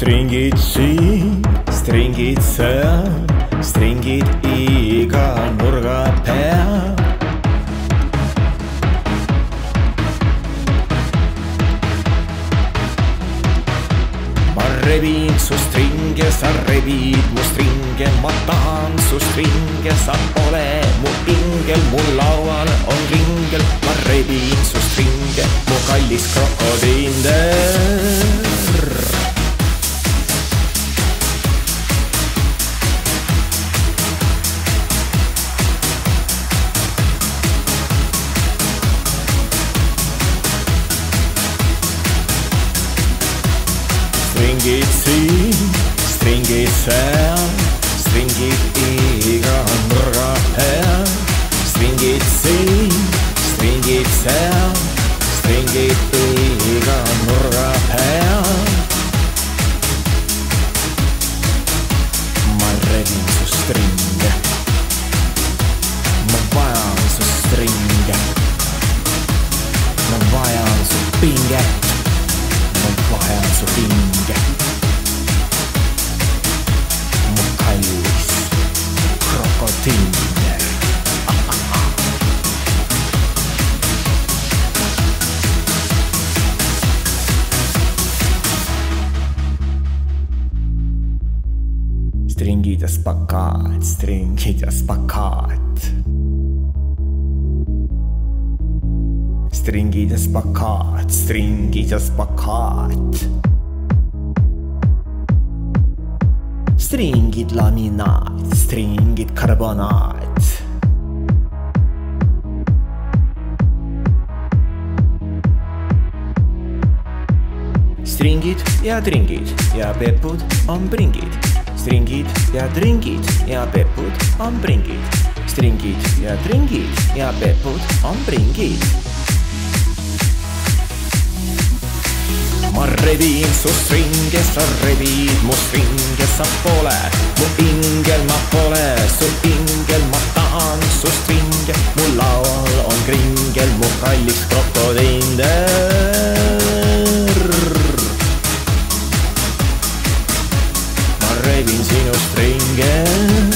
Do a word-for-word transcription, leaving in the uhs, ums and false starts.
Stringid siin, stringid seal, stringid iga nurga peal. Ma rebin su stringe, sa rebid mu stringe, ma tahan su stringe, sa pole mu pingel, mu laual on ringel. Ma rebin su stringe, mu kallis krokodinder. Stringid siin, stringid seal, stringid iga nurga peal. Stringid siin, stringid seal, stringid iga nurga peal. Ma rebin su stringe, ma vajan su stringe, ma vajan su pinge. Su pinge, mu kallis krokodinder. Stringid ja spakaat, stringid ja spakaat. Stringid ja spakaat, stringid ja spakaat. Stringid laminaat, stringid karbonaat. Stringid ja tringid ja pepud on pringid. Stringid ja tringid ja pepud on pringid. Stringid ja tringid ja pepud on pringid. Ma rebin su stringe, sa rebid mu stringe, sa pole mu pingel, ma pole su pingel, ma tahan su stringe, mu laul on kringel, mu kallis krokodinder. Ma rebin sinu stringe.